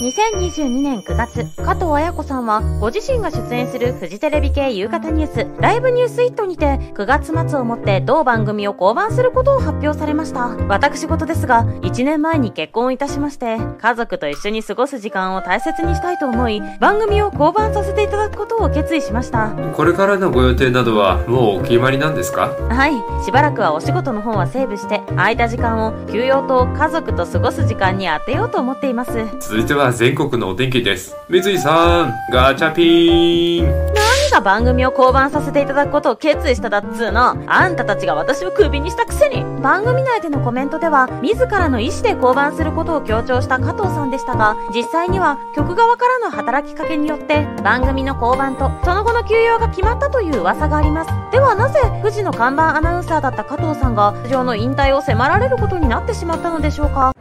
2022年9月、加藤綾子さんはご自身が出演するフジテレビ系夕方ニュース、ライブニュースイットにて9月末をもって同番組を降板することを発表されました。私事ですが、1年前に結婚いたしまして、家族と一緒に過ごす時間を大切にしたいと思い、番組を降板させていただくことを決意しました。これからのご予定などはもうお決まりなんですか？はい、しばらくはお仕事の方はセーブして、空いた時間を休養と家族と過ごす時間に当てようと思っています。続いては全国のお天気です。三井さん、ガチャピン。何が番組を降板させていただくことを決意しただっつーの。あんたたちが私をクビにしたくせに。番組内でのコメントでは、自らの意思で降板することを強調した加藤さんでしたが、実際には局側からの働きかけによって、番組の降板とその後の休養が決まったという噂があります。ではなぜ、富士の看板アナウンサーだった加藤さんが、出場の引退を迫られることになってしまったのでしょうか。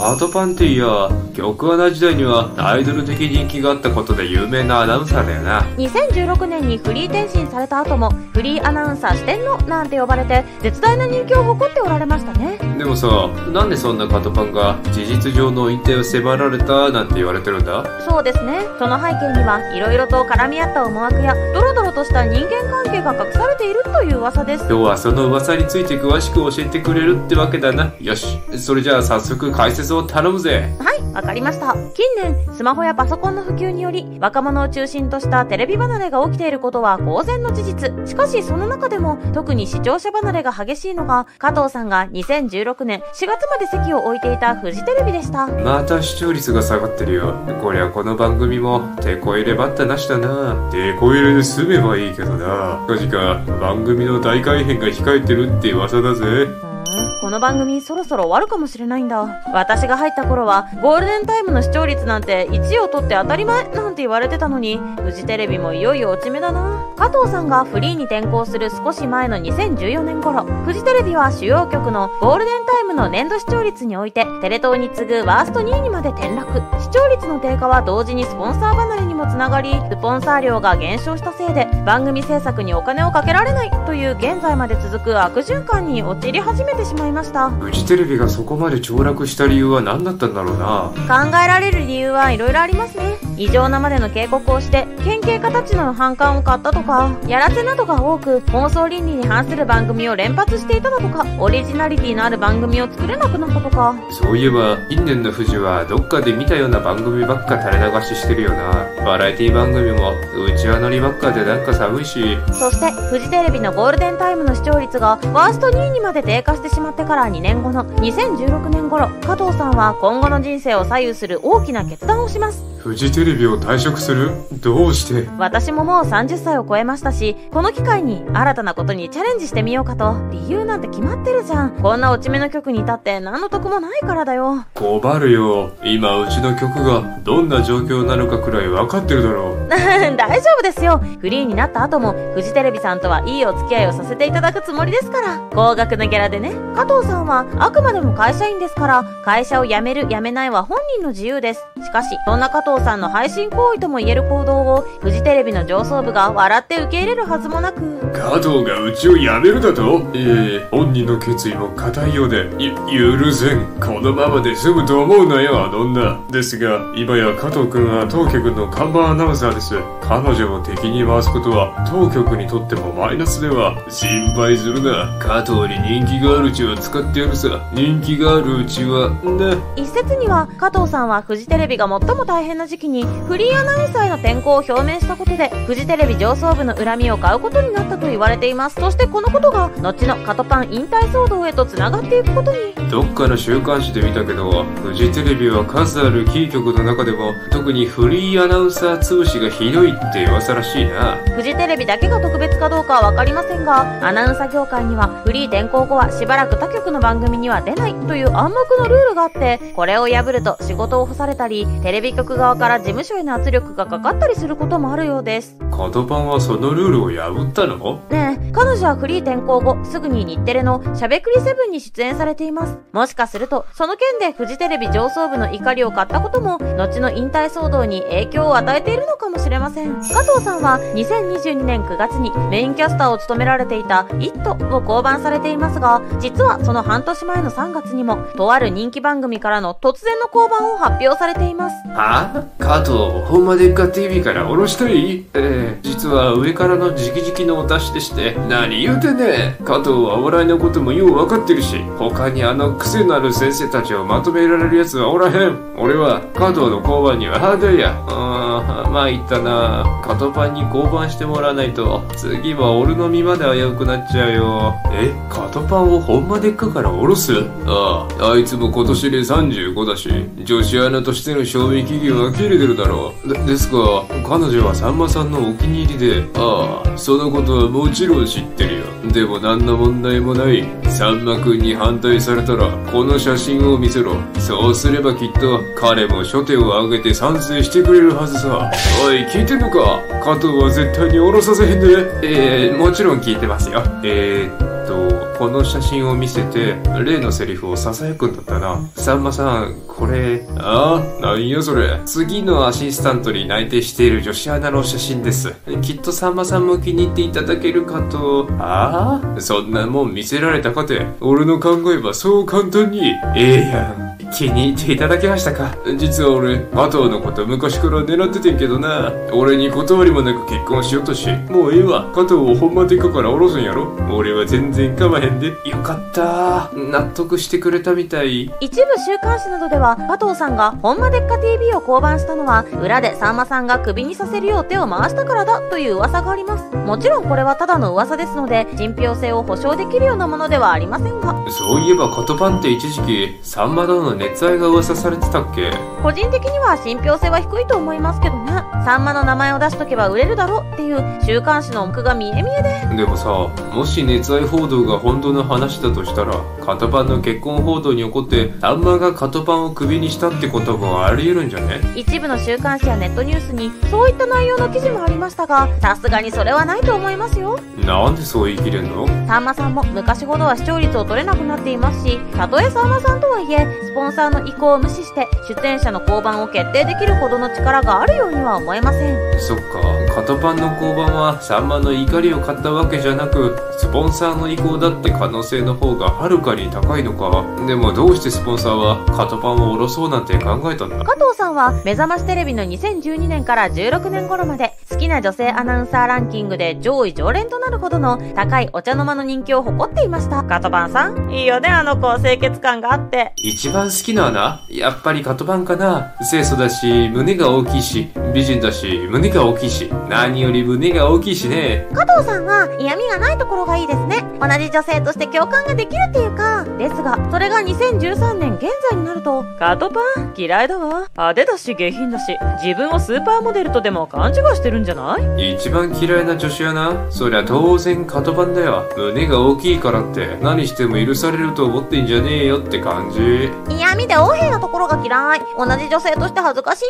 ハートパンティや局アナ時代にはアイドル的人気があったことで有名なアナウンサーだよな。2016年にフリー転身された後もフリーアナウンサー四天王なんて呼ばれて絶大な人気を誇っておられましたね。でもさ、なんでそんなカトパンが事実上の引退を迫られたなんて言われてるんだ？そうですね、その背景には色々と絡み合った思惑やドロドロとした人間関係が隠されているという噂です。今日はその噂について詳しく教えてくれるってわけだな。よし、それじゃあ早速解説を頼むぜ。はい、わかりました。近年スマホやパソコンの普及により若者を中心としたテレビ離れが起きていることは公然の事実。しかしその中でも特に視聴者離れが激しいのが加藤さんが2016年4月まで席を置いていたフジテレビでした。また視聴率が下がってるよ。こりゃこの番組もテコ入ればったなしだな。テコ入れで済めばいいけどな。確か番組の大改編が控えてるって噂だぜ。この番組そろそろ終わるかもしれないんだ。私が入った頃はゴールデンタイムの視聴率なんて1位を取って当たり前なんて言われてたのに、フジテレビもいよいよ落ち目だな。加藤さんがフリーに転向する少し前の2014年頃、フジテレビは主要局のゴールデンタイムの年度視聴率においてテレ東に次ぐワースト2位にまで転落。視聴率の低下は同時にスポンサー離れにもつながり、スポンサー料が減少したせいで番組制作にお金をかけられないという現在まで続く悪循環に陥り始めてしまいました。フジテレビがそこまで凋落した理由は何だったんだろうな。考えられる理由はいろいろありますね。異常なまでの警告をして県警家たちの反感を買ったとか、やらせなどが多く放送倫理に反する番組を連発していただとか、オリジナリティのある番組を作れなくなったとか。そういえば近年のフジはどっかで見たような番組ばっか垂れ流ししてるよな。バラエティ番組もうちわ乗りばっかでなんか寒いし。そしてフジテレビのゴールデンタイムの視聴率がワースト2位にまで低下してしまってから2年後の2016年頃、加藤さんは今後の人生を左右する大きな決断をします。フジテレビを退職する？どうして？私ももう30歳を超えましたし、この機会に新たなことにチャレンジしてみようかと。理由なんて決まってるじゃん。こんな落ち目の局に至って何の得もないからだよ。困るよ。今うちの局がどんな状況なのかくらい分かってるだろう。大丈夫ですよ。フリーになった後もフジテレビさんとはいいお付き合いをさせていただくつもりですから。高額なギャラでね。加藤さんはあくまでも会社員ですから、会社を辞める辞めないは本人の自由です。しかし、そんな加藤さんの配信行為とも言える行動をフジテレビの上層部が笑って受け入れるはずもなく。加藤がうちを辞めるだと？本人の決意も固いようで、許せん。このままで済むと思うなよ、あの女。ですが、今や加藤くんは当局の看板アナウンサーです。彼女を敵に回すことは当局にとってもマイナスでは。心配するな。加藤に人気があるうちは使ってやるさ。人気があるうちはね。一説には加藤さんはフジテレビが最も大変な時期にフリーアナウンサーへの転向を表明したことでフジテレビ上層部の恨みを買うことになったと言われています。そしてこのことが後のカトパン引退騒動へとつながっていくことに。どっかの週刊誌で見たけど、フジテレビは数あるキー局の中でも特にフリーアナウンサー潰しがひどいって噂らしいな。フジテレビだけが特別かどうかは分かりませんが、アナウンサー業界にはフリー転向後はしばらく他局の番組には出ないという暗黙のルールがあって、これを破ると仕事を干されたりテレビ局側から務所への圧力がかかったりすることもあるようです。角パンはそのルールを破ったの？ねえ、彼女はフリー転校後すぐに日テレのしゃべくりセブンに出演されています。もしかするとその件でフジテレビ上層部の怒りを買ったことも後の引退騒動に影響を与えているのかもしれません。加藤さんは2022年9月にメインキャスターを務められていた「イット!」を降板されていますが、実はその半年前の3月にもとある人気番組からの突然の降板を発表されています。はあ、加藤ほんまでっか TV から降ろしたい？実は上からの直々のお達しでして。何言うてねえ。加藤はお笑いのこともよう分かってるし、他にあの癖のある先生たちをまとめられるやつはおらへん。俺は加藤の降板にはハードや。まあ言ったな。加藤パンに降板してもらわないと次は俺の身まで危うくなっちゃうよ。え、加藤パンをほんまでっかから降ろす？ああ、あいつも今年で35だし、女子アナとしての賞味期限は切れてるだろう。ですが彼女はさんまさんのお気に入りで、ああ、そのことはもちろん知ってるよ。でも何の問題もない。さんまくんに反対されたらこの写真を見せろ。そうすればきっと彼も初手を挙げて賛成してくれるはずさ。おい、聞いてんのか？加藤は絶対に降ろさせへんで。もちろん聞いてますよ。この写真を見せて例のセリフを囁くんだったな。さんまさん、これ。ああ、なんやそれ。次のアシスタントに内定している女子アナの写真です。きっとさんまさんも気に入っていただけるかと。ああ、そんなもん見せられたかて俺の考えはそう簡単に。やん、気に入っていただけましたか？実は俺、加藤のこと昔から狙っててんけどな。俺に断りもなく結婚しようとし、もうええわ、加藤をほんまでっかから降ろすんやろ。俺は全然かまへんで。よかったー、納得してくれたみたい。一部週刊誌などでは、加藤さんがほんまでっか TV を降板したのは、裏でさんまさんがクビにさせるよう手を回したからだという噂があります。もちろんこれはただの噂ですので、信憑性を保証できるようなものではありませんが。そういえば加藤パンって一時期、さんま殿の熱愛が噂されてたっけ？個人的には信憑性は低いと思いますけどね。さんまの名前を出しとけば売れるだろうっていう週刊誌の奥が見え見えで。でもさ、もし熱愛報道が本当の話だとしたら、カトパンの結婚報道に怒ってさんまがカトパンをクビにしたってこともあり得るんじゃね？一部の週刊誌やネットニュースにそういった内容の記事もありましたが、さすがにそれはないと思いますよ。なんでそう言い切れんの？さんまさんも昔ほどは視聴率を取れなくなっていますし、たとえさんまさんとはいえスポンサーの意向を無視して出演者の降板を決定できるほどの力があるようには思えません。そっか、カトパンの降板はさんまの怒りを買ったわけじゃなく、スポンサーの意向だって可能性の方がはるかに高いのか。でもどうしてスポンサーはカトパンを下ろそうなんて考えたんだ？加藤さんは目覚ましテレビの2012年から16年頃まで好きな女性アナウンサーランキングで上位常連となるほどの高いお茶の間の人気を誇っていました。カトパンさん、いいよね、あの子、清潔感があって。一番好きな穴、やっぱりカトパンかな。清楚だし胸が大きいし、美人だし胸が大きいし、何より胸が大きいしね。加藤さんは嫌味がないところがいいですね。同じ女性として共感ができるっていうか。ですがそれが2013年現在になると、カトパン嫌いだわ、派手だし下品だし、自分をスーパーモデルとでも勘違いしてるんじゃない？一番嫌いな女子やな。そりゃ当然カトパンだよ。胸が大きいからって何しても許されると思ってんじゃねえよって感じ。嫌味で横柄なところが嫌い。同じ女性として恥ずかしい。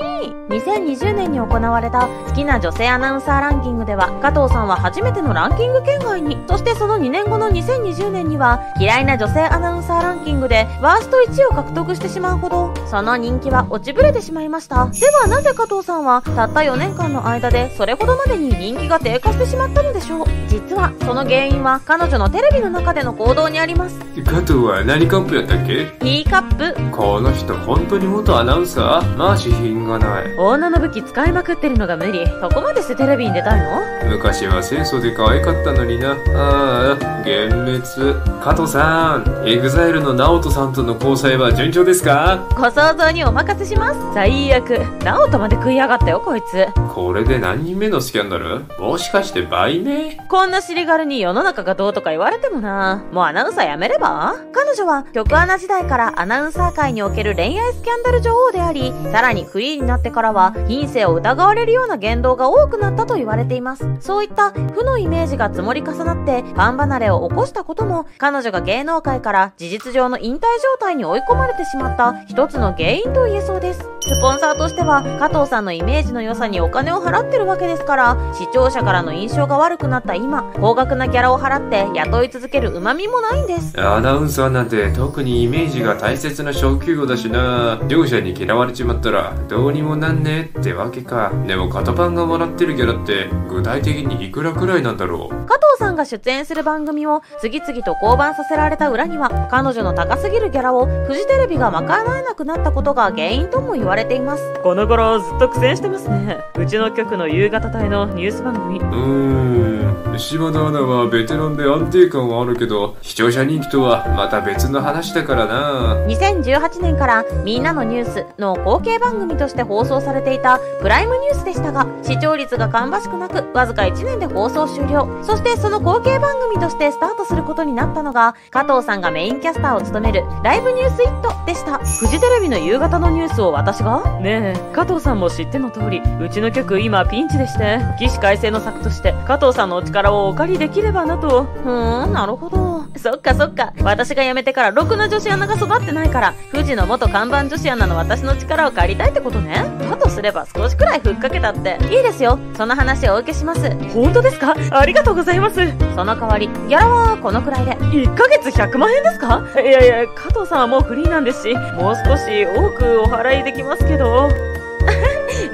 2020年に行われた好きな女性アナウンサーランキングでは、加藤さんは初めてのランキング圏外に。そしてその2年後の2020年には嫌いな女性アナウンサーランキングでワースト1位を獲得してしまうほどその人気は落ちぶれてしまいました。ではなぜ加藤さんはたった4年間の間でそれほどまでに人気が低下してしまったのでしょう。実はその原因は彼女のテレビの中での行動にあります。加藤は何カップやったっけ？ T カップ。この人本当に元アナウンサー？まあ私品がない。女の武器使いまくってるのが無理。そこまでしてテレビに出たいの？昔は清楚で可愛かったのにな。ああ、幻滅。加藤さん、EXILE の直人さんとの交際は順調ですか？ご想像にお任せします。最悪、直人まで食い上がったよこいつ。これで何人目のスキャンダル？もしかして売名？こんな尻軽に世の中がどうとか言われてもな。もうアナウンサーやめれば？彼女は局アナ時代からアナウンサー界における恋愛スキャンダル女王であり、さらにフリーになってからは品性を疑われるような言動が多くなったと言われています。そういった負のイメージが積もり重なってファン離れを起こしたことも、彼女が芸能界から事実上の引退状態に追い込まれてしまった一つの原因と言えそうです。スポンサーとしては加藤さんのイメージの良さにお金を払ってるわけですから、視聴者からの印象が悪くなった今、高額なギャラを払って雇い続けるうまみもないんです。アナウンサーなんて特にイメージが大切な小企業だしな、両者に嫌われちまったらどうにもなんねえってわけか。でもカトパンがもらってるギャラって具体的にいくらくらいなんだろう。加藤さんが出演する番組を次々と降板させられた裏には、彼女の高すぎるギャラをフジテレビが賄えなくなったことが原因とも言われています。この頃ずっと苦戦してますね。うちの局の夕方帯のニュース番組。柴田アナはベテランで安定感はあるけど、視聴者人気とはまた別の話だからな。2018年からみんなのニュースの後継番組として放送されていたプライムニュースでしたが、視聴率が芳しくなく、わずか1年で放送終了。そしてその後継番組としてスタートすることになったのが、加藤さんがメインキャスターを務めるライブニュースイットでした。フジテレビの夕方のニュースを私が、ねえ加藤さんも知っての通り、うちの局今ピンチでして、起死回生の策として加藤さんのお力をお借りできればなと。なるほど、そっかそっか。私が辞めてからろくな女子アナが育ってないから、富士の元看板女子アナの私の力を借りたいってことね。だとすれば少しくらいふっかけたっていいですよ。その話をお受けします。本当ですか？ありがとうございます。その代わりギャラはこのくらいで。1ヶ月100万円ですか？いやいや、加藤さんはもうフリーなんですし、もう少し多くお払いできますけど。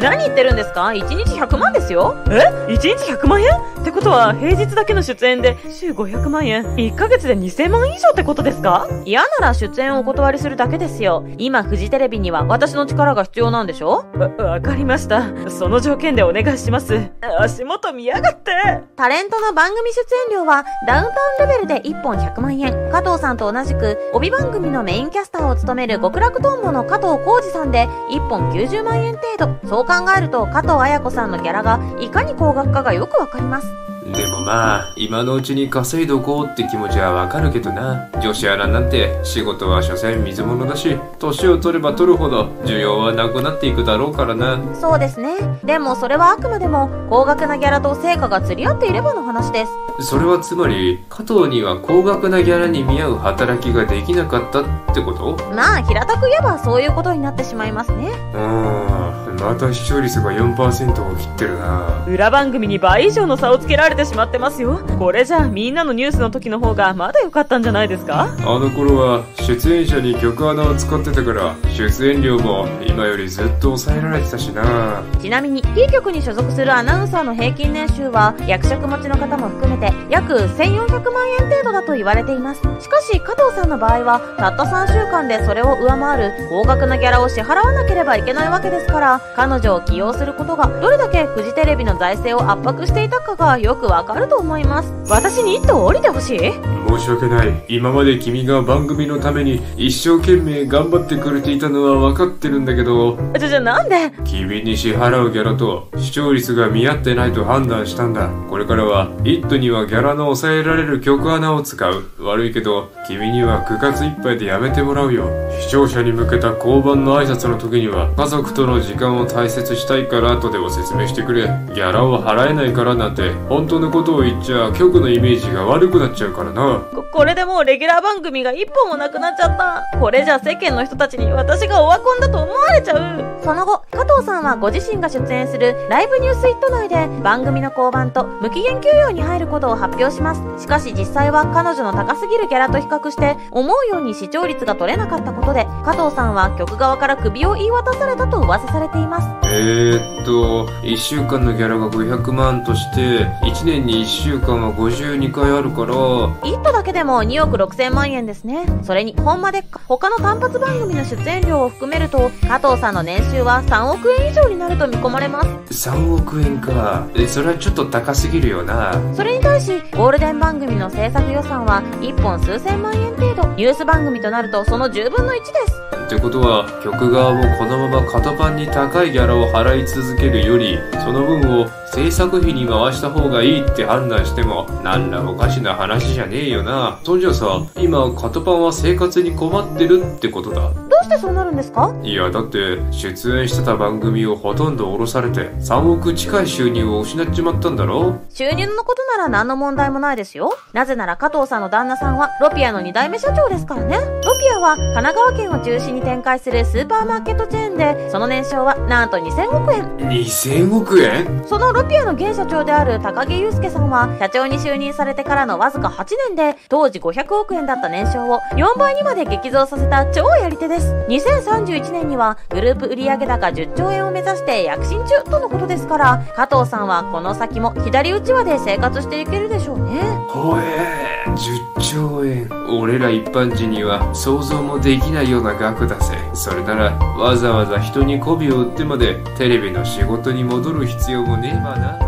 何言ってるんですか？1日100万ですよ。え？ 1 日100万円ってことは、平日だけの出演で週500万円、1ヶ月で2000万以上ってことですか？嫌なら出演をお断りするだけですよ。今、フジテレビには私の力が必要なんでしょ？わかりました。その条件でお願いします。足元見やがって。タレントの番組出演料はダウンタウンレベルで1本100万円。加藤さんと同じく、帯番組のメインキャスターを務める極楽とんぼの加藤浩二さんで1本90万円程度。そう考えると加藤綾子さんのギャラがいかに高額かがよくわかります。でもまあ今のうちに稼いどこうって気持ちはわかるけどな。女子アナなんて仕事は所詮水物だし、年を取れば取るほど需要はなくなっていくだろうからな。そうですね。でもそれはあくまでも高額なギャラと成果が釣り合っていればの話です。それはつまり加藤には高額なギャラに見合う働きができなかったってこと？まあ平たく言えばそういうことになってしまいますね。また視聴率が 4% を切ってるな。裏番組に倍以上の差をつけられてしまってますよ。これじゃみんなのニュースの時の方がまだ良かったんじゃないですか？あの頃は出演者に局アナを使ってたから、出演料も今よりずっと抑えられてたしな。ちなみに T 局に所属するアナウンサーの平均年収は役職持ちの方も含めて約1400万円程度だと言われています。しかし加藤さんの場合はたった3週間でそれを上回る高額なギャラを支払わなければいけないわけですから、彼女を起用することがどれだけフジテレビの財政を圧迫していたかがよくわかると思います。私に一頭降りてほしい。申し訳ない。今まで君が番組のために一生懸命頑張ってくれていたのはわかってるんだけど。じゃなんで？君に支払うギャラと視聴率が見合ってないと判断したんだ。これからは「イット!」にはギャラの抑えられる局アナを使う。悪いけど君には9月いっぱいでやめてもらうよ。視聴者に向けた交番の挨拶の時には家族との時間を大切したいからとでも説明してくれ。ギャラを払えないからなんて本当のことを言っちゃ局のイメージが悪くなっちゃうからな。これでもうレギュラー番組が1本もなくなっちゃった。これじゃ世間の人たちに私がオワコンだと思われちゃう。その後加藤さんはご自身が出演するライブニュースイット内で番組の降板と無期限休養に入ることを発表します。しかし実際は彼女の高すぎるギャラと比較して思うように視聴率が取れなかったことで、加藤さんは局側から首を言い渡されたと噂されています。1週間のギャラが500万として1年に1週間は52回あるから、1都だけでも2億6000万円ですね。それに本間で他の単発番組の出演料を含めると加藤さんの年収は3億円以上になると見込まれます。3億円か。それはちょっと高すぎるよな。それに対しゴールデン番組の制作予算は1本数千万円程度、ニュース番組となるとその10分の1です。ってことは局側もこのままカトパンに高いギャラを払い続けるより、その分を制作費に回した方がいいって判断してもなんらおかしな話じゃねえよな。そんじゃさ、今カトパンは生活に困ってるってことだ。どうしてそうなるんですか？いやだって出演してた番組をほとんど降ろされて3億近い収入を失っちまったんだろ。収入のことなら何の問題もないですよ。なぜなら加藤さんの旦那さんはロピアの2代目社長ですからね。ロピアは神奈川県を中心にに展開するスーパーマーケットチェーンで、その年商はなんと2000億円。2000億円。そのルピアの現社長である高木雄介さんは、社長に就任されてからのわずか8年で当時500億円だった年商を4倍にまで激増させた超やり手です。2031年にはグループ売上高10兆円を目指して躍進中とのことですから、加藤さんはこの先も左打ち輪で生活していけるでしょうね。ほえー、10兆円、俺ら一般人には想像もできないような額だぜ。それならわざわざ人に媚びを売ってまでテレビの仕事に戻る必要もねえわな。